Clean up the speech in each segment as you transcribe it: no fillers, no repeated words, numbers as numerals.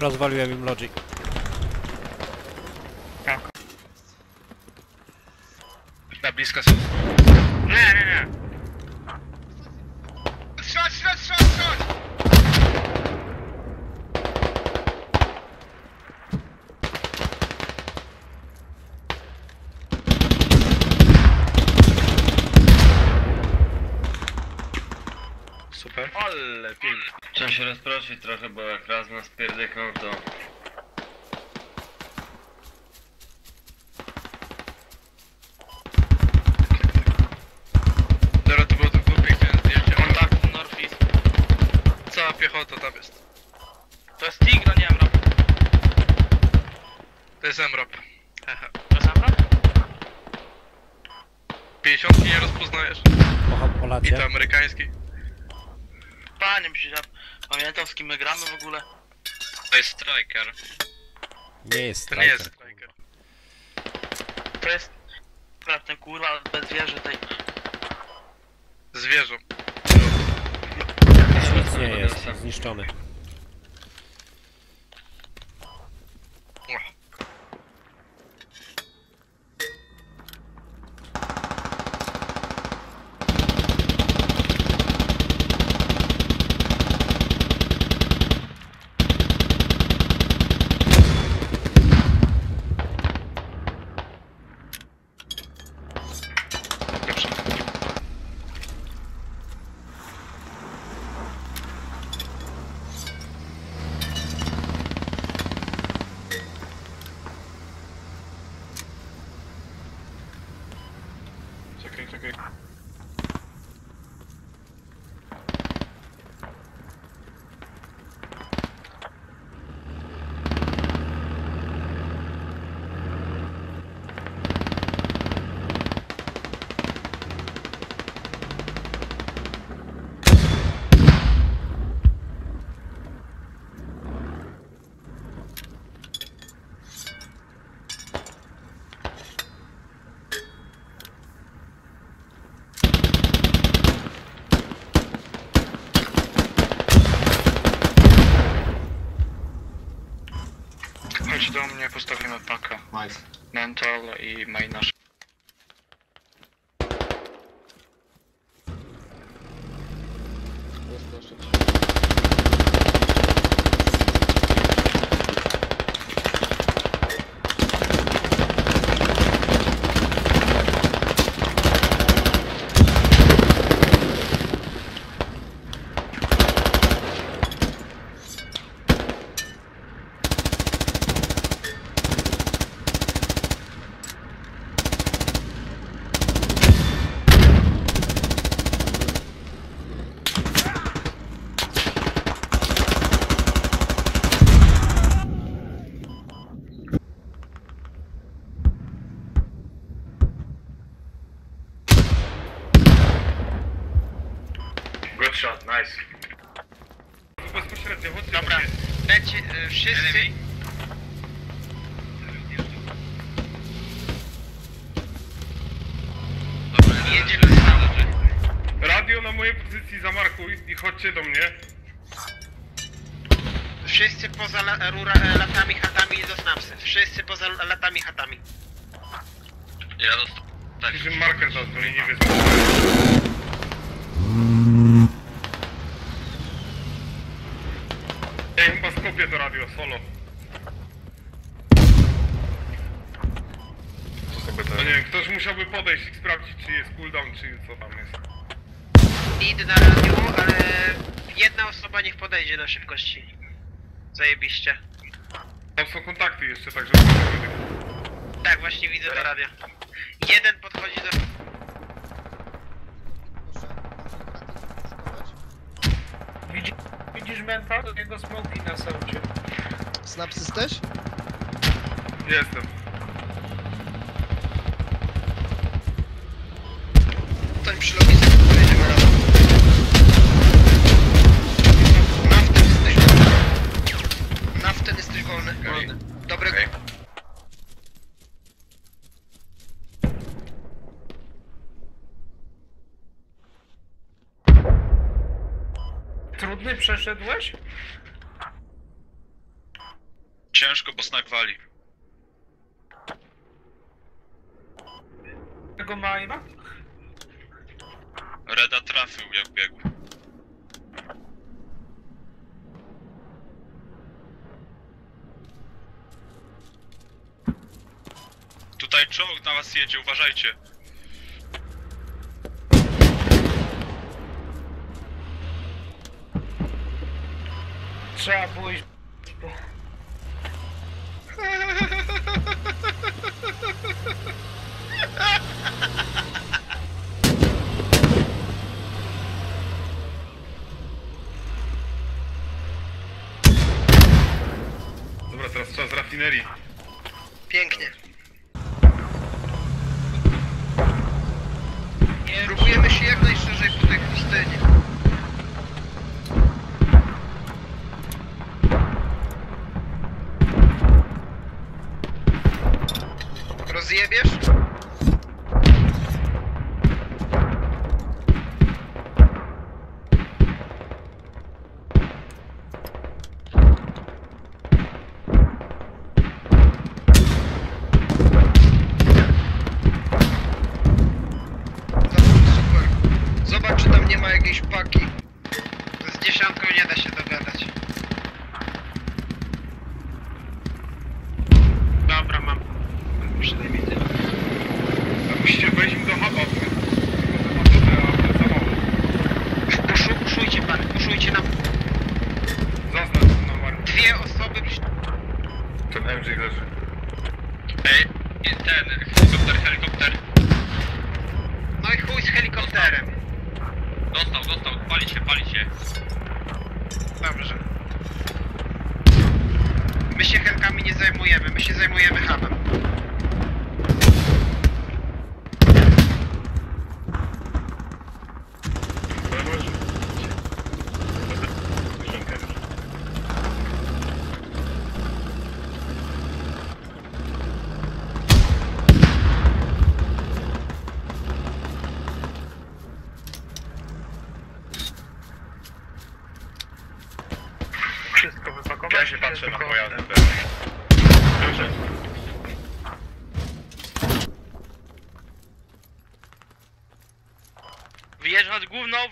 Rozwaliłem im logi. Na blisko są. Nie. Strzelać! Super. Ale pięknie. Trzeba się rozproszyć trochę, bo jak raz nas pierdykną, to... Dobra, to było piękne zdjęcie. Kontakt Northeast. Cała piechota tam jest. To jest Tigran, nie MROP. To jest MROP. To jest MROP? 50 nie rozpoznajesz. I to amerykański. Panie, pamiętam z kim my gramy w ogóle? To jest Stryker. Nie jest Stryker. To nie jest Stryker. To jest... ten kurwa bez wieży tej... Z wieżą. Nic nie jest, zniszczony. Czekaj. Do mnie postawimy paka. Nice. Mental i mainasz. Shot, nice. Dobra, leci wszyscy. Dobra, jedzie do samolotu. Radio na mojej pozycji zamarkuj i chodźcie do mnie. Wszyscy poza latami, chatami i dostawcy. Wszyscy poza latami, chatami. Ja dostałem. Tak, że marker do linii wyznaczony. Kopię to radio, solo. No nie wiem, ktoś musiałby podejść i sprawdzić, czy jest cooldown, czy co tam jest. Idę na radio, ale jedna osoba niech podejdzie na szybkości. Zajebiście. Tam są kontakty jeszcze, także... Tak, właśnie widzę to radio. Jeden podchodzi do... Widzisz mental? Do niego smoki na saucie. Snaps jesteś? Jestem. Ten przy logice pojedziemy razem. Na wtedy jesteś wolny. Okay. Dobrego. Okay. Trudny przeszedłeś? Ciężko, bo snajp wali. Tego ma aima? Reda trafił, jak biegł. Tutaj czołg na was jedzie, uważajcie. Trzeba było iść. Dobra, teraz trzeba z rafinerii. Pięknie. Próbujemy się jak najszerzej po tej pustyni. Rozjebiesz?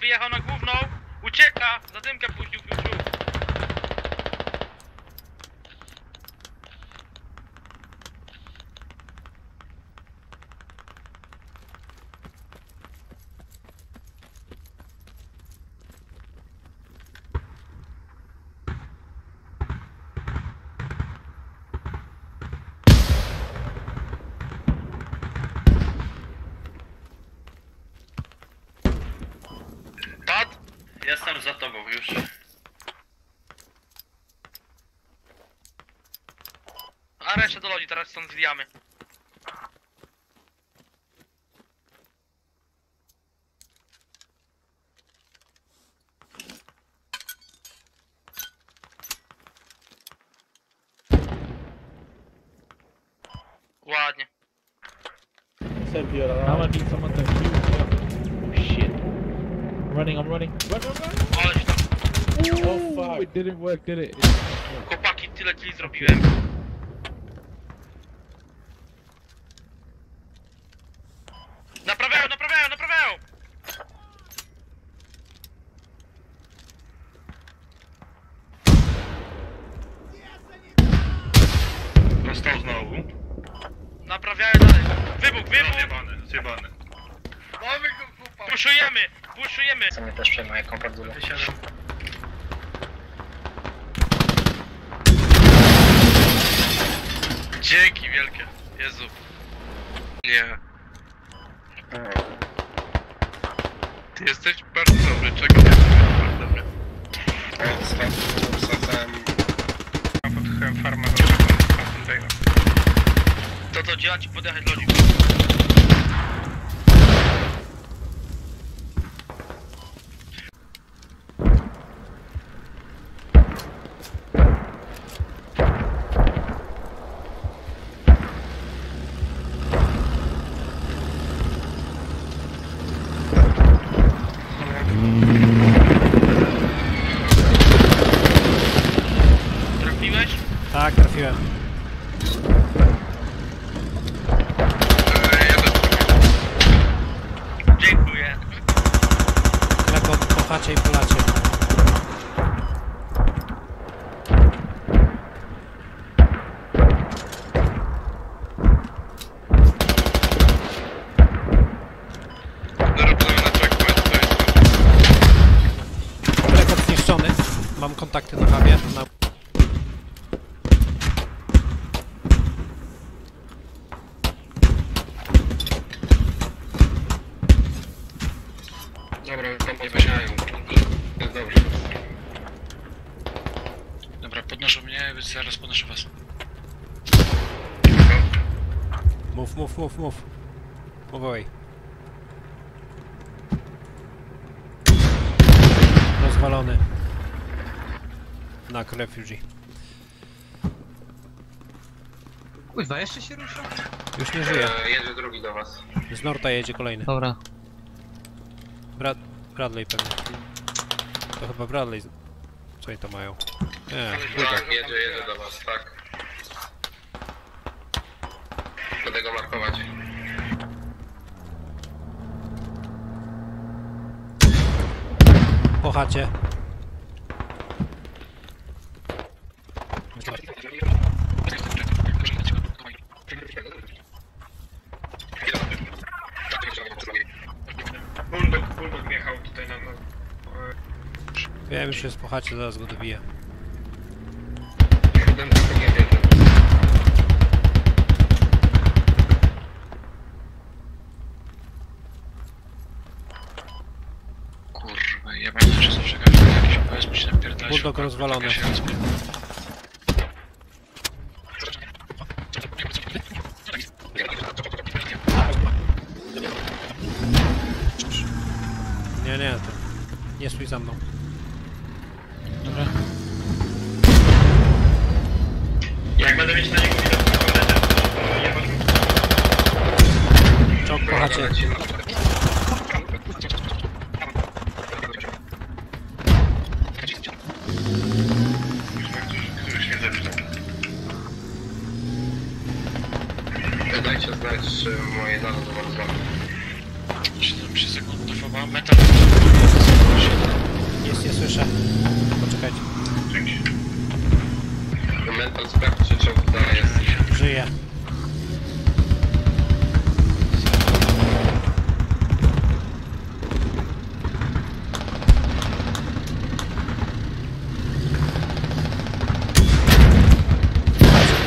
Wyjechał na główną, ucieka, za dymkę puścił, za tobą już. A resztę do lodzi, teraz stąd zwijamy. Ładnie. Running. Chłopaki, tyle killi zrobiłem. Naprawiają, naprawiają, naprawiają! Dostał znowu. Naprawiają dalej. Wybuch, wybuch! Zjebany, zjebany. Puszujemy! Puszujemy! Co mnie też przejmuje kompadula. Dzięki wielkie, Jezu. Nie. Ty jesteś bardzo dobry, czego nie jesteś bardzo dobry. Ja podchyłem farmę do tego. To co działać i podjechać do nich. Tak, trafiłem. facie i polacie. Rekord zniszczony. Mam kontakty na hubie. Zaraz podnoszę was. Move. Move away. Rozwalony. Knock refugee. Kurwa, jeszcze się rusza? Już nie żyje. Jedzie drugi do was. Z Norta jedzie kolejny. Dobra. Bradley pewnie. To chyba Bradley. Co oni to mają? Nie, tak, jedzie do was, tak. Będę go markować. Po chacie. Bulldog jechał tutaj na... Wiem, już jest po chacie, zaraz go dobiję. Kurwa, ja mam jeszcze przekazać jakiś OS, mi się napierdać. Bulldog rozwalony. Nie, to nie stój za mną. Dobra. Jak będę mieć na niego widok, to będę to... Czołg po chacie. Któryś nie zepsuł. Dajcie znać, czy moje dane to mam złapać. 17 sekund to chyba metal. Nic nie słyszę. Poczekajcie. Dzięki. Mental sprawdźcie, czy uda jest. Żyje.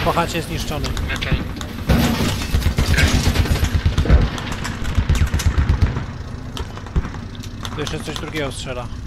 Po chacie zniszczony. Okej. Tu jeszcze coś drugiego strzela.